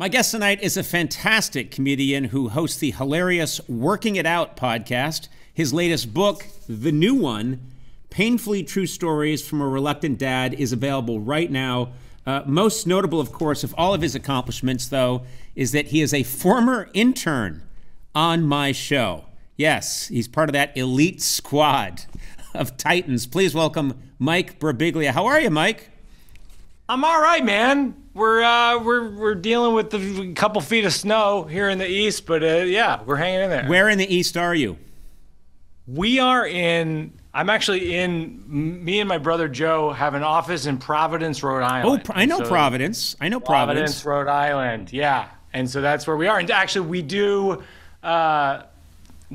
My guest tonight is a fantastic comedian who hosts the hilarious Working It Out podcast. His latest book, The New One, Painfully True Stories from a Reluctant Dad, is available right now. Most notable, of course, of all of his accomplishments, though, is that he is a former intern on my show. Yes, he's part of that elite squad of titans. Please welcome Mike Birbiglia. How are you, Mike? I'm all right, man. We're dealing with a couple feet of snow here in the east, but yeah, we're hanging in there. Where in the east are you? We are in. I'm actually in. Me and my brother Joe have an office in Providence, Rhode Island. Oh, I know Providence. I know Providence, Rhode Island. Yeah, and so that's where we are. And actually, we do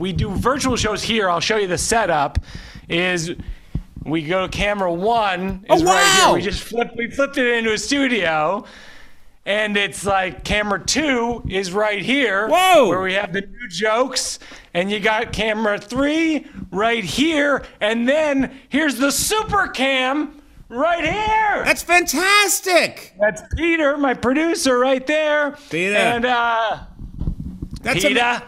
virtual shows here. I'll show you the setup. We go to camera one. Is oh, wow. Right here. We flipped it into a studio, and it's like camera two is right here. Whoa! Where we have the new jokes, and you got camera three right here, and then here's the super cam right here. That's fantastic. That's Peter, my producer, right there. Peter. And that's Peter.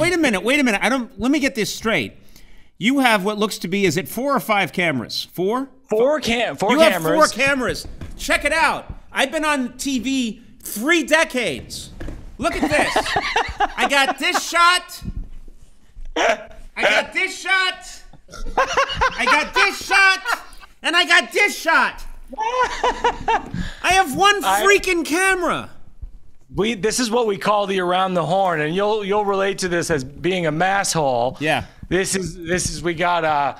Wait a minute. Let me get this straight. You have what looks to be, is it four or five cameras? Four? Four cameras. You have four cameras. Check it out. I've been on TV 3 decades. Look at this. I got this shot. I got this shot. I got this shot. And I got this shot. I have one freaking camera. This is what we call the around the horn, and you'll relate to this as being a masshole. Yeah. This is we got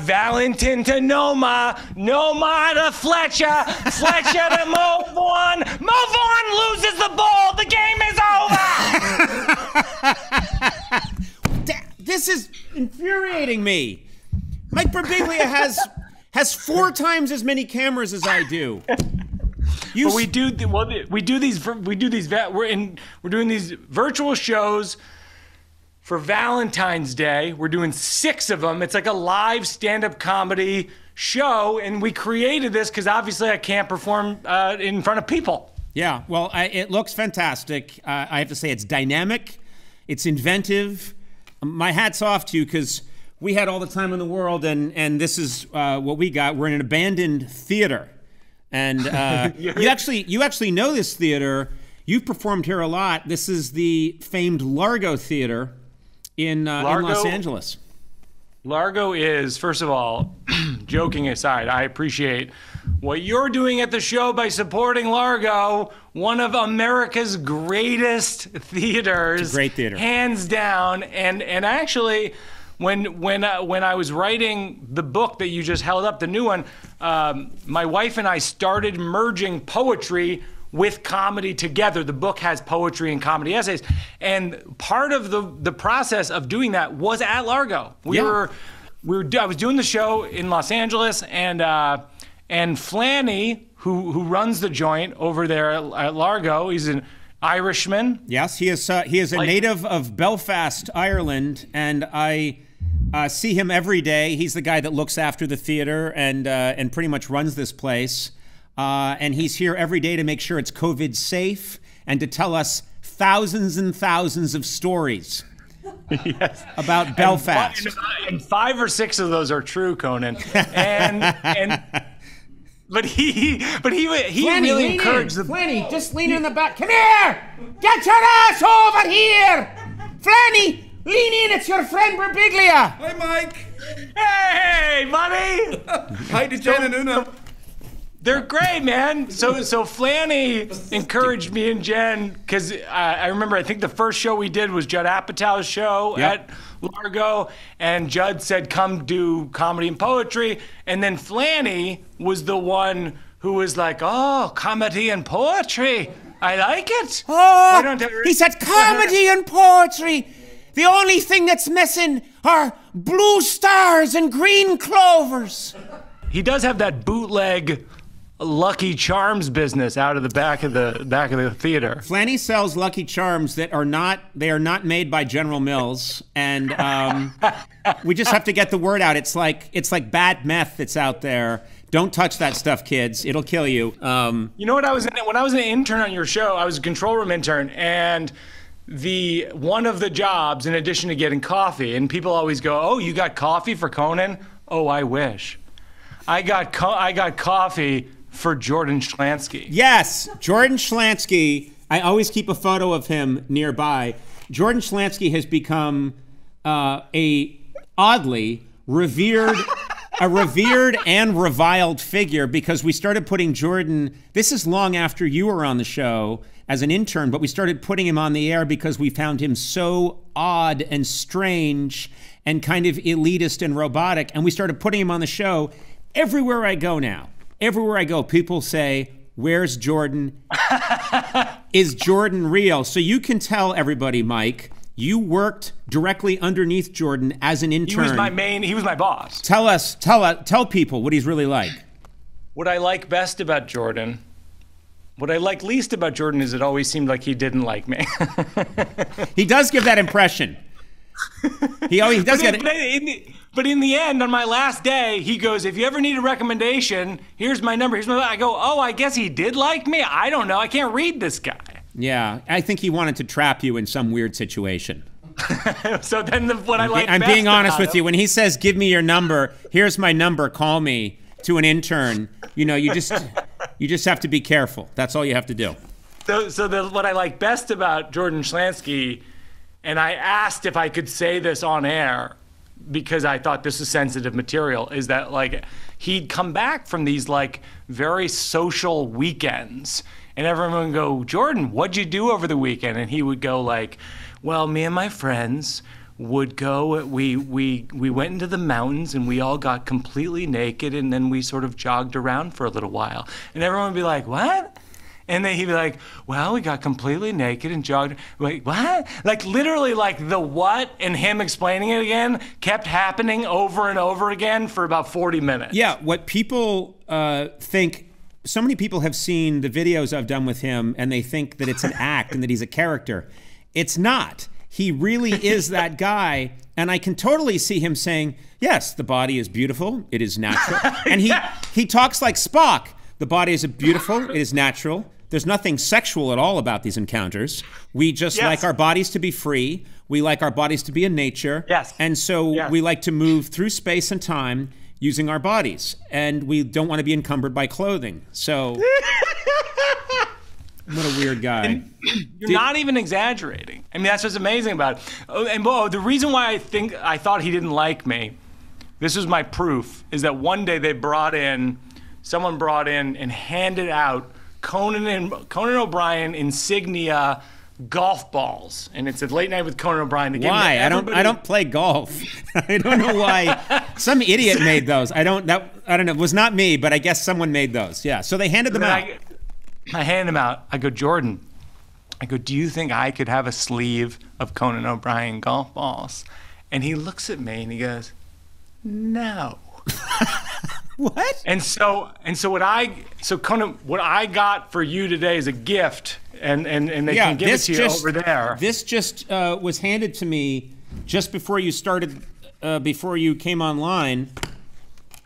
Valentin to Noma, Noma to Fletcher, Fletcher to Mo Vaughn. Mo Vaughn loses the ball. The game is over. This is infuriating me. Mike Birbiglia has 4 times as many cameras as I do. But we're doing these virtual shows. For Valentine's Day, we're doing 6 of them. It's like a live stand-up comedy show, and we created this because obviously I can't perform in front of people. Yeah, well, it looks fantastic. I have to say it's dynamic, it's inventive. My hat's off to you because we had all the time in the world, and this is what we got. We're in an abandoned theater, and you actually know this theater. You've performed here a lot. This is the famed Largo Theater. In Los Angeles. Largo is, first of all, joking aside, I appreciate what you're doing at the show by supporting Largo, one of America's greatest theaters. It's a great theater. Hands down. And actually, when I was writing the book that you just held up, the new one, my wife and I started merging poetry with comedy together. The book has poetry and comedy essays. And part of the process of doing that was at Largo. I was doing the show in Los Angeles, and Flanny, who runs the joint over there at Largo, he's an Irishman. Yes, he is a native of Belfast, Ireland, and I see him every day. He's the guy that looks after the theater and pretty much runs this place. And he's here every day to make sure it's COVID safe and to tell us thousands and thousands of stories about Belfast. And 5 or 6 of those are true, Conan. But he Flanny, really encouraged the Flanny, just lean in the back. Come here! Get your ass over here! Flanny, lean in, it's your friend Birbiglia. Hi, Mike. Hey, buddy. Hi to John and Una. They're great, man. So Flanny encouraged me and Jen, because I remember, I think the first show we did was Judd Apatow's show at Largo, and Judd said, come do comedy and poetry. And then Flanny was the one who was like, oh, comedy and poetry. I like it. Oh, he said comedy and poetry. The only thing that's missing are blue stars and green clovers. He does have that bootleg Lucky Charms business out of the back of the theater. Flanny sells Lucky Charms that are not made by General Mills, and we just have to get the word out. It's like bad meth that's out there. Don't touch that stuff, kids. It'll kill you. You know what, when I was an intern on your show, I was a control room intern, and the one of the jobs, in addition to getting coffee, and people always go, "Oh, you got coffee for Conan?" Oh, I wish. I got coffee for Jordan Schlansky. Yes, Jordan Schlansky. I always keep a photo of him nearby. Jordan Schlansky has become a oddly revered, a revered and reviled figure, because we started putting Jordan, this is long after you were on the show as an intern, but we started putting him on the air because we found him so odd and strange and kind of elitist and robotic. And we started putting him on the show. Everywhere I go now, everywhere I go, people say, "Where's Jordan? Is Jordan real?" So you can tell everybody, Mike, you worked directly underneath Jordan as an intern. He was my boss. Tell people what he's really like. What I like best about Jordan, what I like least about Jordan, is it always seemed like he didn't like me. He does give that impression. He always does get it. But in the end, on my last day, he goes, "If you ever need a recommendation, here's my number, here's my number." I go, "Oh, I guess he did like me? I don't know. I can't read this guy." Yeah, I think he wanted to trap you in some weird situation. So then what I like best about him, I'm being honest with you. When he says, "Give me your number, here's my number, call me," to an intern, you know, you just have to be careful. That's all you have to do. So what I like best about Jordan Schlansky, and I asked if I could say this on air, because I thought this was sensitive material, is that, like, he'd come back from these, like, very social weekends, and everyone would go, "Jordan, what'd you do over the weekend?" And he would go, like, "Well, me and my friends would go, we went into the mountains and we all got completely naked, and then we sort of jogged around for a little while." And everyone would be like, "What?" And then he'd be like, "Well, we got completely naked and jogged." Wait, what? Like, literally, like, the what and him explaining it again kept happening over and over again for about 40 minutes. Yeah, what people think, so many people have seen the videos I've done with him, and they think that it's an act and that he's a character. It's not. He really is that guy. And I can totally see him saying, "Yes, the body is beautiful. It is natural." And he talks like Spock. "The body is beautiful. It is natural. There's nothing sexual at all about these encounters. We just like our bodies to be free. We like our bodies to be in nature. Yes. And so we like to move through space and time using our bodies. And we don't want to be encumbered by clothing." So, what a weird guy. And you're not even exaggerating. I mean, that's what's amazing about it. Oh, and the reason why I thought he didn't like me, this was my proof, is that one day they brought in, someone brought in and handed out Conan O'Brien insignia golf balls, and it said "Late Night with Conan O'Brien." Why? I don't play golf. I don't know why. Some idiot made those. I don't know. It was not me, but I guess someone made those. Yeah. So they handed them out. I hand them out. I go, "Jordan, do you think I could have a sleeve of Conan O'Brien golf balls?" And he looks at me and he goes, "No." What? And so what I got for you today is a gift, and they can give it to you over there. This just was handed to me just before you started, before you came online.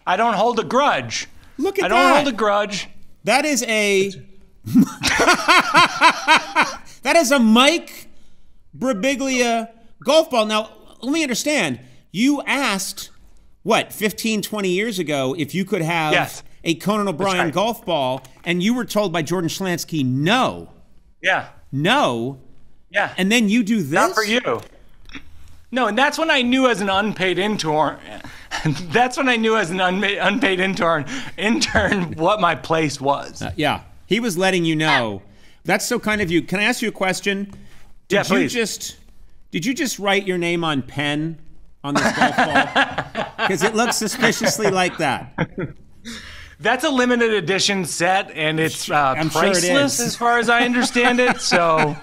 I don't hold a grudge. Look at that. I don't hold a grudge. That is a that is a Mike Birbiglia golf ball. Now let me understand. You asked, what, 15, 20 years ago, if you could have a Conan O'Brien golf ball, and you were told by Jordan Schlansky, "No." Yeah. No. Yeah. And then you do this? Not for you. No, and that's when I knew as an unpaid intern, intern what my place was. Yeah. He was letting you know. That's so kind of you. Can I ask you a question? Yeah, please. Did you just write your name on pen on this golf ball? Because it looks suspiciously like that. That's a limited edition set, and it's priceless as far as I understand it. So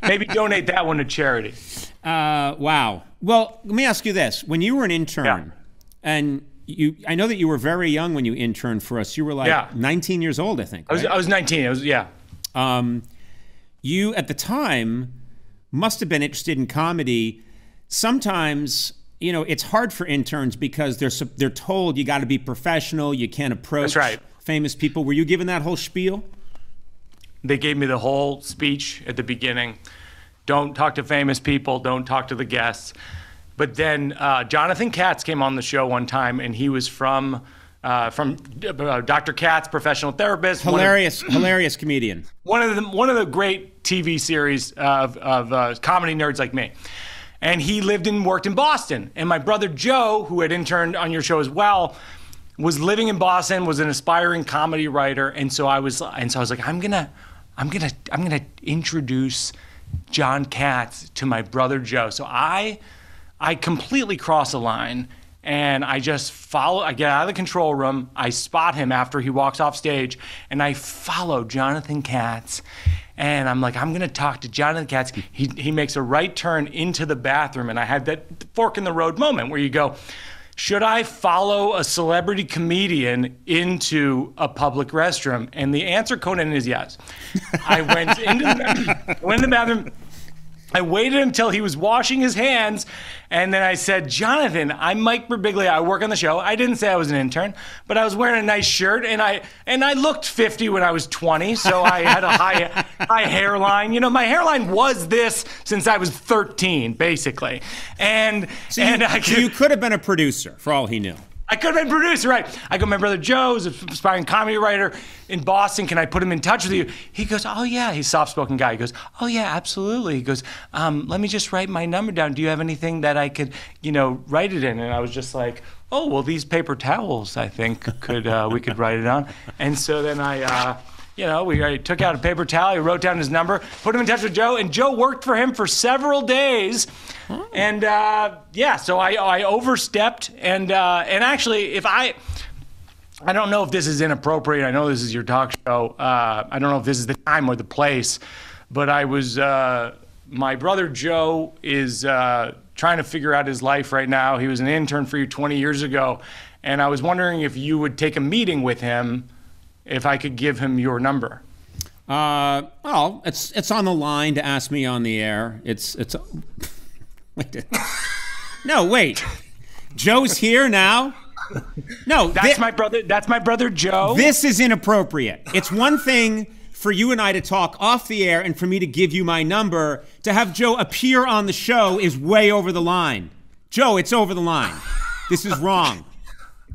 maybe donate that one to charity. Wow. Well, let me ask you this. When you were an intern, and I know that you were very young when you interned for us. You were like 19 years old, I think. Right? I was 19. You, at the time, must have been interested in comedy. Sometimes you know, it's hard for interns because they're told you got to be professional, you can't approach famous people. Were you given that whole spiel? They gave me the whole speech at the beginning. Don't talk to famous people, don't talk to the guests. But then Jonathan Katz came on the show one time, and he was from Dr. Katz, Professional Therapist. Hilarious, hilarious comedian. One of the great TV series of comedy nerds like me. And he lived and worked in Boston. And my brother Joe, who had interned on your show as well, was living in Boston, was an aspiring comedy writer. And so I was like, I'm gonna introduce John Katz to my brother Joe. So I completely cross a line, and I just follow. I get out of the control room. I spot him after he walks off stage, and I follow Jonathan Katz. And I'm like, I'm gonna talk to Jonathan Katz. He makes a right turn into the bathroom, and I had that fork in the road moment where you go, should I follow a celebrity comedian into a public restroom? And the answer, Conan, is yes. I went into the bathroom, I waited until he was washing his hands, and then I said, Jonathan, I'm Mike Birbiglia, I work on the show. I didn't say I was an intern, but I was wearing a nice shirt, and I looked 50 when I was 20, so I had a high hairline. You know, my hairline was this since I was 13, basically. And you could have been a producer, for all he knew. I could have been a producer, right? I go, my brother Joe is an aspiring comedy writer in Boston. Can I put him in touch with you? He goes, oh, yeah. He's a soft-spoken guy. He goes, oh, yeah, absolutely. He goes, let me just write my number down. Do you have anything that I could, you know, write it in? And I was just like, oh, well, these paper towels, I think, could we could write it on. And so then I took out a paper towel. He wrote down his number, put him in touch with Joe, and Joe worked for him for several days. Oh. And so I overstepped, and actually, if I don't know if this is inappropriate. I know this is your talk show. I don't know if this is the time or the place, but I was my brother Joe is trying to figure out his life right now. He was an intern for you 20 years ago, and I was wondering if you would take a meeting with him. If I could give him your number. Well, it's on the line to ask me on the air. It's wait. No, wait. Joe's here now? No. That's my brother. That's my brother Joe. This is inappropriate. It's one thing for you and I to talk off the air and for me to give you my number. To have Joe appear on the show is way over the line. Joe, it's over the line. This is wrong.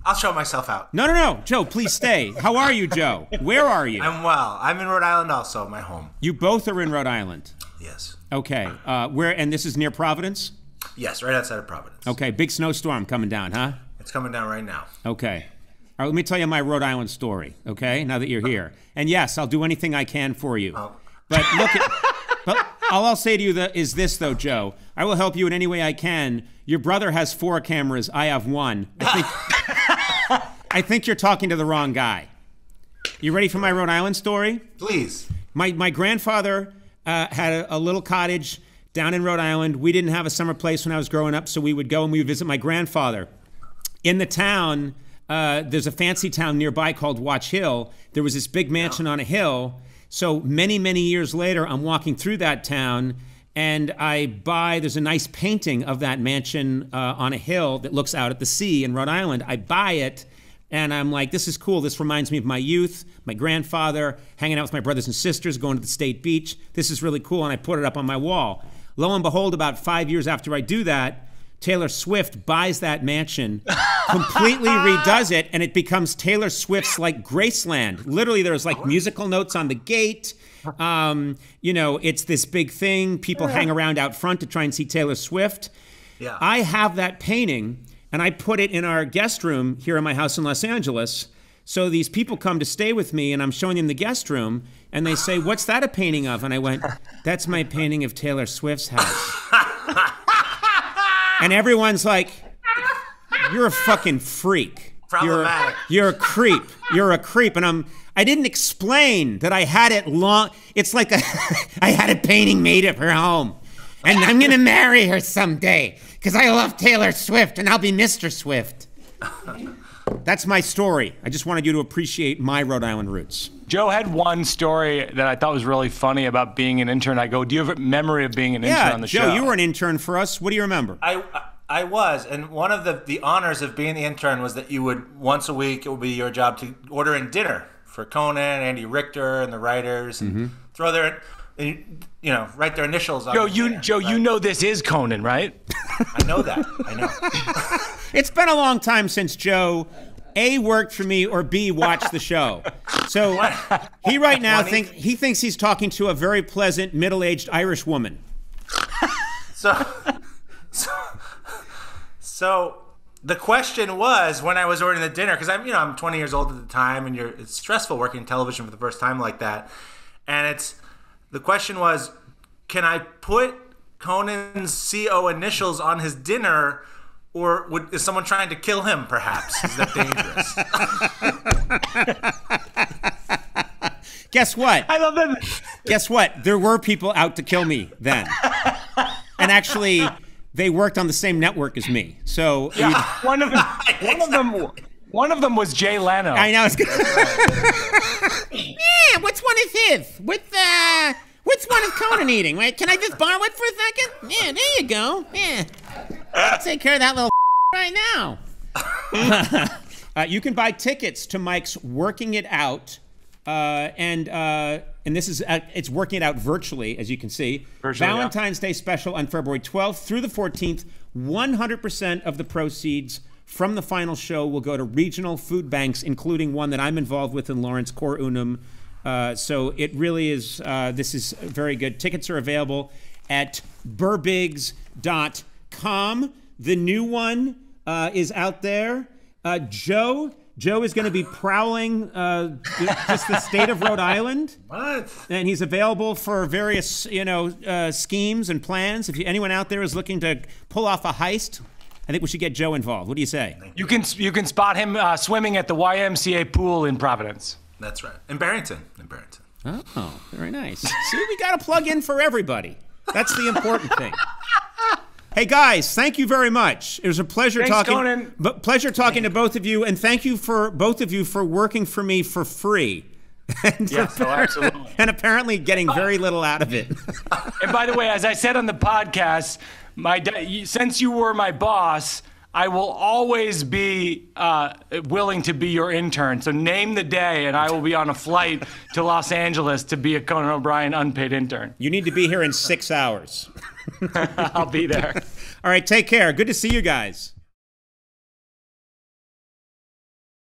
I'll show myself out. No. Joe, please stay. How are you, Joe? Where are you? I'm well. I'm in Rhode Island also, my home. You both are in Rhode Island? Yes. Okay. And this is near Providence? Yes, right outside of Providence. Okay, big snowstorm coming down, huh? It's coming down right now. Okay. All right, let me tell you my Rhode Island story, okay, now that you're here. And yes, I'll do anything I can for you. Oh. But look at... But all I'll say to you is this, though, Joe. I will help you in any way I can. Your brother has 4 cameras. I have 1. I think you're talking to the wrong guy. You ready for my Rhode Island story? Please. My grandfather had a little cottage down in Rhode Island. We didn't have a summer place when I was growing up, so we would go and we would visit my grandfather. In the town, there's a fancy town nearby called Watch Hill. There was this big mansion on a hill. So many, many years later, I'm walking through that town and there's a nice painting of that mansion on a hill that looks out at the sea in Rhode Island. I buy it, and I'm like, this is cool. This reminds me of my youth, my grandfather, hanging out with my brothers and sisters, going to the state beach. This is really cool, and I put it up on my wall. Lo and behold, about 5 years after I do that, Taylor Swift buys that mansion, completely redoes it, and it becomes Taylor Swift's, like, Graceland. Literally, there's, like, musical notes on the gate. You know, it's this big thing. People hang around out front to try and see Taylor Swift. Yeah. I have that painting, and I put it in our guest room here in my house in Los Angeles. So these people come to stay with me, and I'm showing them the guest room, and they say, what's that a painting of? And I went, that's my painting of Taylor Swift's house. And everyone's like, you're a fucking freak. Problematic. You're a creep. You're a creep. And I didn't explain that I had it long. It's like I had a painting made of her home. And I'm going to marry her someday because I love Taylor Swift and I'll be Mr. Swift. That's my story. I just wanted you to appreciate my Rhode Island roots. Joe had one story that I thought was really funny about being an intern. I go, do you have a memory of being an intern on the show? Yeah, Joe, you were an intern for us. What do you remember? I I was, and one of the honors of being the intern was that you would, once a week, it would be your job to order in dinner for Conan, Andy Richter, and the writers, and throw their, write their initials on. Joe, right? You know this is Conan, right? I know that. I know. It's been a long time since Joe, A, worked for me, or B, watched the show. So he right now thinks he's talking to a very pleasant middle-aged Irish woman. So the question was, when I was ordering the dinner, because I'm 20 years old at the time, and it's stressful working television for the first time like that. And the question was, can I put Conan's CO initials on his dinner, or is someone trying to kill him? Perhaps is that dangerous? Guess what? I love that. Guess what? There were people out to kill me then, and actually, they worked on the same network as me, so yeah. one of them was Jay Leno. I know. It's good. Yeah, what's one of his? What's one of Conan eating? Right? Can I just borrow it for a second? Yeah, there you go. Yeah, I'll take care of that little right now. You can buy tickets to Mike's Working It Out. And this is, it's Working It Out virtually, as you can see. Virtually, Valentine's Day special on February 12th through the 14th. 100% of the proceeds from the final show will go to regional food banks, including one that I'm involved with in Lawrence, Cor Unum. So it really is, this is very good. Tickets are available at burbigs.com. The new one is out there. Joe is going to be prowling just the state of Rhode Island. What? And he's available for various, schemes and plans. If anyone out there is looking to pull off a heist, I think we should get Joe involved. What do you say? You can spot him swimming at the YMCA pool in Providence. That's right. In Barrington. Oh, very nice. See, we got to plug in for everybody. That's the important thing. Hey guys, thank you very much. It was a pleasure talking to both of you, and thank you for both of you for working for me for free. Yes, absolutely. And apparently getting very little out of it. And by the way, as I said on the podcast, since you were my boss, I will always be willing to be your intern. So name the day, and I will be on a flight to Los Angeles to be a Conan O'Brien unpaid intern. You need to be here in 6 hours. I'll be there. All right, take care. Good to see you guys.